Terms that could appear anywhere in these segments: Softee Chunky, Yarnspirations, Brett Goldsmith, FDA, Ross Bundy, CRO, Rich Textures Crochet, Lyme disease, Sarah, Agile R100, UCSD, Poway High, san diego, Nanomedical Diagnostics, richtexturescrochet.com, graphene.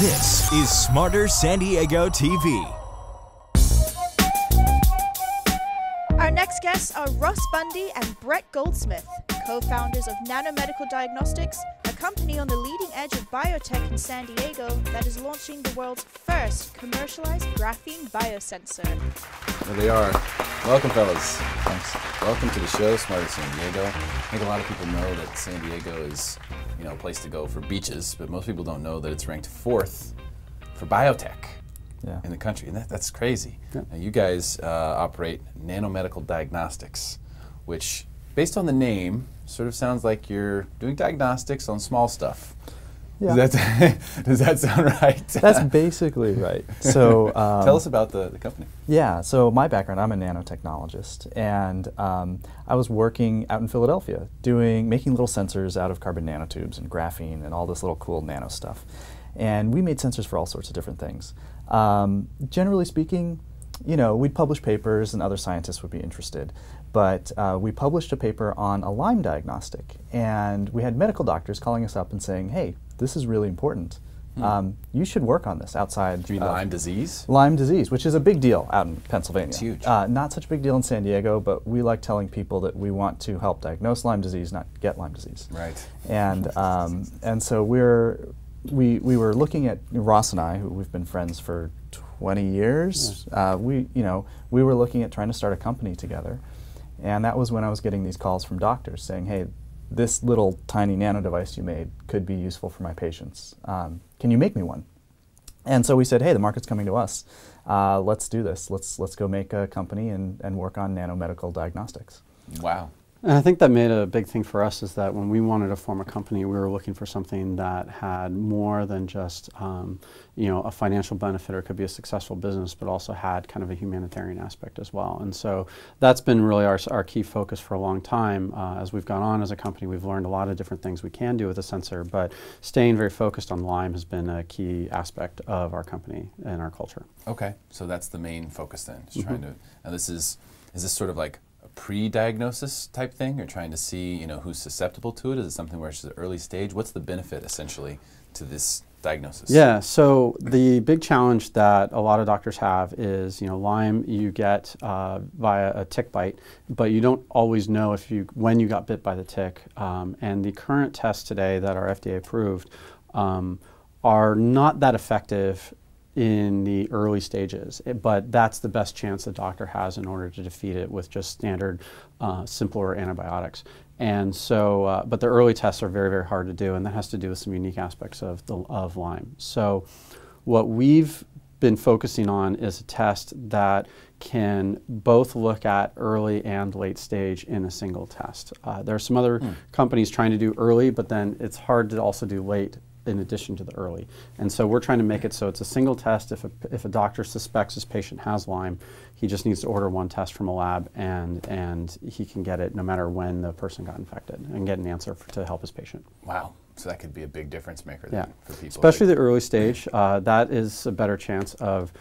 This is Smarter San Diego TV. Our next guests are Ross Bundy and Brett Goldsmith, co-founders of Nanomedical Diagnostics, a company on the leading edge of biotech in San Diego that is launching the world's first commercialized graphene biosensor. There they are. Welcome, fellas. Thanks. Welcome to the show, Smarter San Diego. I think a lot of people know that San Diego is, you know, a place to go for beaches, but most people don't know that it's ranked 4th for biotech. Yeah. In the country, and that's crazy. Yeah. Now you guys operate Nanomedical Diagnostics, which, based on the name, sort of sounds like you're doing diagnostics on small stuff. Yeah. Does that sound right? That's basically right. So tell us about the company. Yeah, so my background, I'm a nanotechnologist, and I was working out in Philadelphia, making little sensors out of carbon nanotubes and graphene and all this little cool nano stuff. And we made sensors for all sorts of different things. Generally speaking, you know, we'd publish papers and other scientists would be interested. But we published a paper on a Lyme diagnostic, and we had medical doctors calling us up and saying, hey, this is really important. You should work on this outside. Do you mean Lyme disease? Lyme disease, which is a big deal out in Pennsylvania. It's huge. Not such a big deal in San Diego, but we like telling people that we want to help diagnose Lyme disease, not get Lyme disease. Right. And so we were looking at, Ross and I, who we've been friends for 20 years, we were looking at trying to start a company together. And that was when I was getting these calls from doctors saying, hey, this little tiny nano device you made could be useful for my patients. Can you make me one? And so we said, hey, the market's coming to us. Let's do this. Let's go make a company and work on nanomedical diagnostics. Wow. And I think that made a big thing for us is that when we wanted to form a company, we were looking for something that had more than just, you know, a financial benefit or could be a successful business, but also had kind of a humanitarian aspect as well. And so that's been really our key focus for a long time. As we've gone on as a company, we've learned a lot of different things we can do with a sensor, but staying very focused on Lyme has been a key aspect of our company and our culture. Okay, so that's the main focus then. Just trying to, now this is this sort of like pre-diagnosis type thing, or trying to see, you know, who's susceptible to it? Is it something where it's the early stage? What's the benefit essentially to this diagnosis? Yeah, so the big challenge that a lot of doctors have is, you know, Lyme you get via a tick bite, but you don't always know if you when you got bit by the tick. And the current tests today that are FDA approved are not that effective in the early stages, but that's the best chance the doctor has in order to defeat it with just standard, simpler antibiotics. And so, but the early tests are very, very hard to do, and that has to do with some unique aspects of Lyme. So what we've been focusing on is a test that can both look at early and late stage in a single test. There are some other companies trying to do early, but then it's hard to also do late in addition to the early. And so we're trying to make it so it's a single test. If a doctor suspects his patient has Lyme, he just needs to order one test from a lab and he can get it no matter when the person got infected and get an answer to help his patient. Wow. So that could be a big difference maker then for people. Especially the early stage. That is a better chance of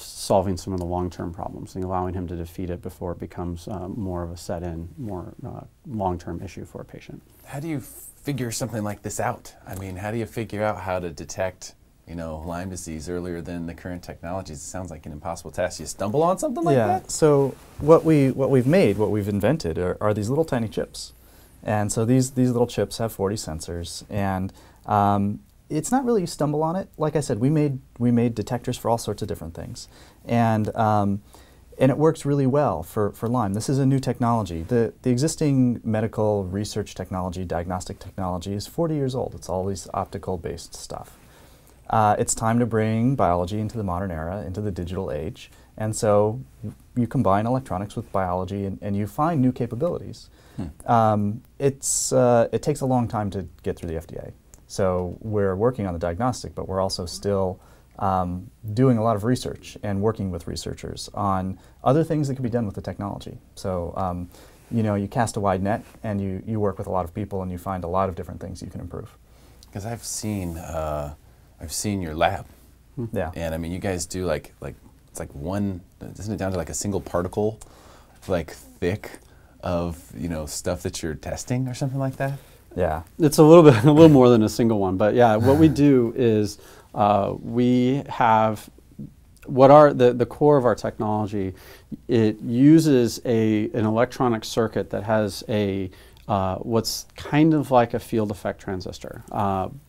solving some of the long-term problems and allowing him to defeat it before it becomes more of a set-in, more long-term issue for a patient. How do you figure something like this out? I mean, how do you figure out how to detect, you know, Lyme disease earlier than the current technologies? It sounds like an impossible task. You stumble on something like that? Yeah, so what we've invented are these little tiny chips. And so these little chips have 40 sensors, and it's not really you stumble on it. Like I said, we made detectors for all sorts of different things. And it works really well for Lyme. This is a new technology. The existing medical research technology, diagnostic technology, is 40 years old. It's all these optical-based stuff. It's time to bring biology into the modern era, into the digital age. And so you combine electronics with biology and you find new capabilities. It takes a long time to get through the FDA. So we're working on the diagnostic, but we're also still doing a lot of research and working with researchers on other things that can be done with the technology. So, you know, you cast a wide net and you work with a lot of people and you find a lot of different things you can improve. Because I've seen your lab. Yeah. And I mean, you guys do like it's like one, isn't it down to like a single particle, like thick of, you know, stuff that you're testing or something like that? Yeah. It's a little more than a single one, but yeah, what we do is We have what are the core of our technology. It uses an electronic circuit that has a what's kind of like a field effect transistor,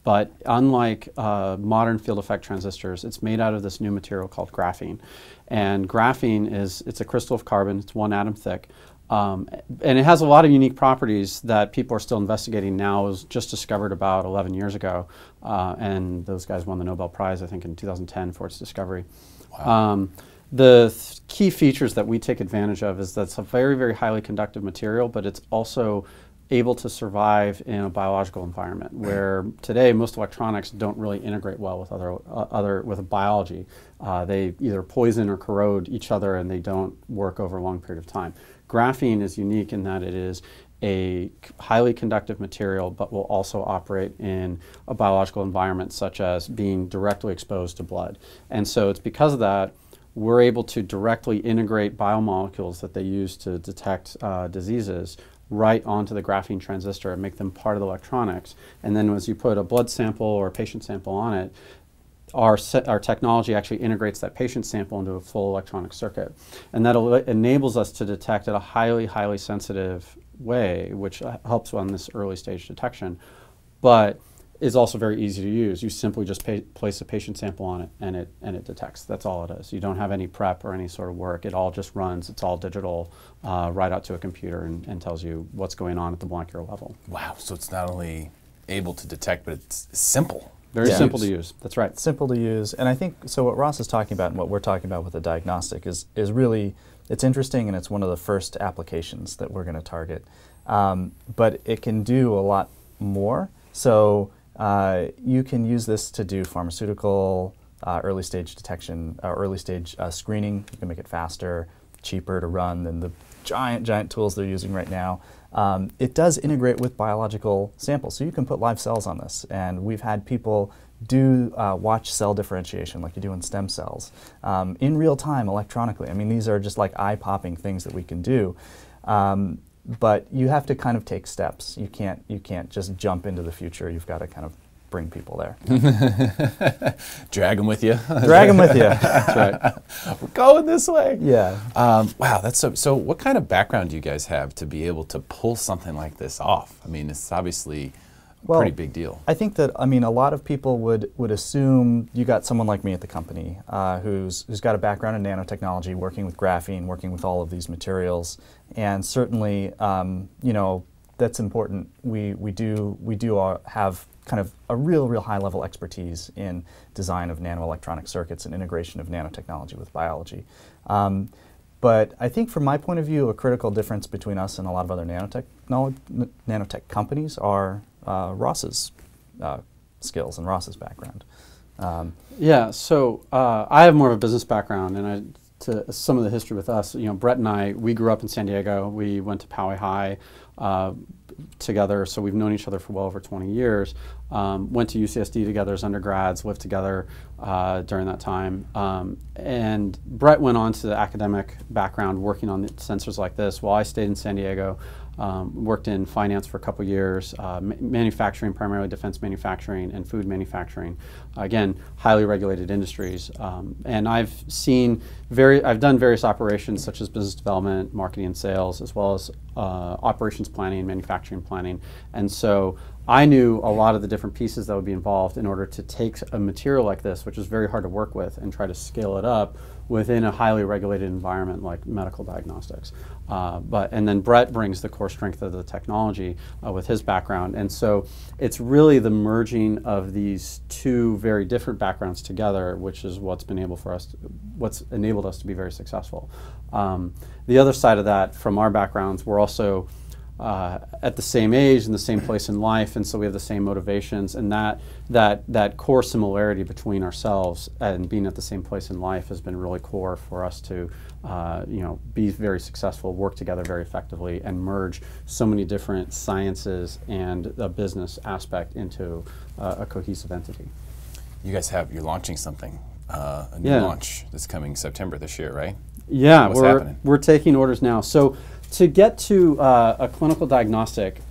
but unlike modern field effect transistors, it's made out of this new material called graphene. And graphene it's a crystal of carbon, it's one atom thick, and it has a lot of unique properties that people are still investigating now. It was just discovered about 11 years ago, and those guys won the Nobel Prize, I think, in 2010 for its discovery. Wow. The key features that we take advantage of is that it's a very, very highly conductive material, but it's also able to survive in a biological environment where today most electronics don't really integrate well with other biology. They either poison or corrode each other, and they don't work over a long period of time. Graphene is unique in that it is a highly conductive material, but will also operate in a biological environment such as being directly exposed to blood. And so it's because of that we're able to directly integrate biomolecules that they use to detect diseases right onto the graphene transistor and make them part of the electronics. And then as you put a blood sample or a patient sample on it, our technology actually integrates that patient sample into a full electronic circuit. And that enables us to detect at a highly, highly sensitive way, which helps on this early stage detection, but is also very easy to use. You simply just place a patient sample on it and it detects. That's all it is. You don't have any prep or any sort of work. It all just runs. It's all digital, right out to a computer and tells you what's going on at the molecular level. Wow, so it's not only able to detect, but it's simple. Very simple to use, that's right. Simple to use, and I think, so what Ross is talking about and what we're talking about with the diagnostic is really, it's interesting, and it's one of the first applications that we're gonna target. But it can do a lot more. So you can use this to do pharmaceutical early stage detection, early stage screening. You can make it faster, cheaper to run than the giant, giant tools they're using right now. It does integrate with biological samples, so you can put live cells on this, and we've had people do watch cell differentiation like you do in stem cells in real time electronically. I mean, these are just like eye-popping things that we can do, but you have to kind of take steps. You can't just jump into the future. You've got to kind of bring people there. Drag them with you. Drag them with you. That's right. We're going this way. Yeah. Wow. That's so. What kind of background do you guys have to be able to pull something like this off? I mean, it's obviously a pretty big deal. I think that, I mean, a lot of people would assume you got someone like me at the company who's got a background in nanotechnology, working with graphene, working with all of these materials, and certainly, you know, that's important. We do have kind of a real high level expertise in design of nanoelectronic circuits and integration of nanotechnology with biology. But I think from my point of view, a critical difference between us and a lot of other nanotech companies are Ross's skills and Ross's background. Yeah, so I have more of a business background, and to some of the history with us, you know, Brett and I, we grew up in San Diego. We went to Poway High together, so we've known each other for well over 20 years. Went to UCSD together as undergrads, lived together during that time. And Brett went on to the academic background working on sensors like this, while I stayed in San Diego. Worked in finance for a couple years, manufacturing, primarily defense manufacturing and food manufacturing. Again, highly regulated industries. And I've done various operations such as business development, marketing and sales, as well as operations planning and manufacturing planning. And so I knew a lot of the different pieces that would be involved in order to take a material like this, which is very hard to work with, and try to scale it up within a highly regulated environment like medical diagnostics. And then Brett brings the core strength of the technology with his background. And so it's really the merging of these two very different backgrounds together, which is what's enabled us to be very successful. The other side of that, from our backgrounds, we're also at the same age and the same place in life, and so we have the same motivations, and that core similarity between ourselves and being at the same place in life has been really core for us to you know, be very successful, work together very effectively, and merge so many different sciences and the business aspect into a cohesive entity. You guys you're launching something, a new launch that's coming September this year, right? Yeah, we're taking orders now. So to get to a clinical diagnostic,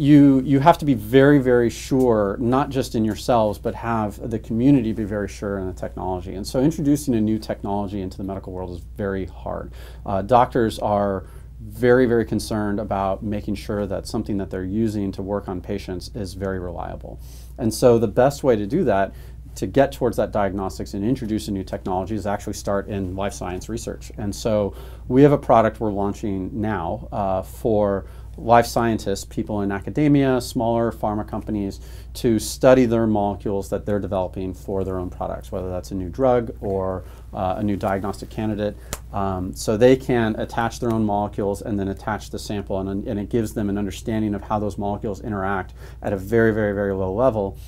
you have to be very, very sure, not just in yourselves, but have the community be very sure in the technology. And so introducing a new technology into the medical world is very hard. Doctors are very, very concerned about making sure that something that they're using to work on patients is very reliable. And so the best way to do that, to get towards that diagnostics and introduce a new technology, is actually start in life science research. And so we have a product we're launching now for life scientists, people in academia, smaller pharma companies, to study their molecules that they're developing for their own products, whether that's a new drug or a new diagnostic candidate. So they can attach their own molecules and then attach the sample, and it gives them an understanding of how those molecules interact at a very, very, very low level.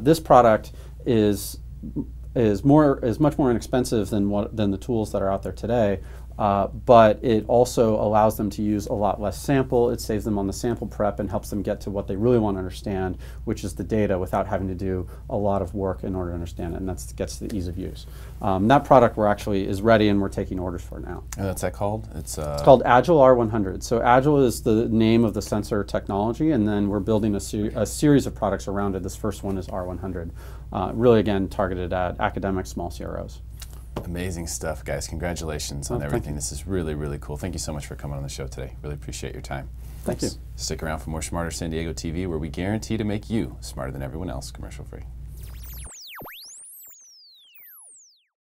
This product is much more inexpensive than the tools that are out there today. But it also allows them to use a lot less sample. It saves them on the sample prep and helps them get to what they really want to understand, which is the data, without having to do a lot of work in order to understand it, and that gets the ease of use. That product we're actually is ready and we're taking orders for now. And what's that called? It's called Agile R100. So Agile is the name of the sensor technology, and then we're building a series of products around it. This first one is R100, really again targeted at academic small CROs. Amazing stuff, guys. Congratulations on everything. This is really, really cool. Thank you so much for coming on the show today. Really appreciate your time. Thank you. Stick around for more Smarter San Diego TV, where we guarantee to make you smarter than everyone else, commercial free.